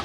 I'm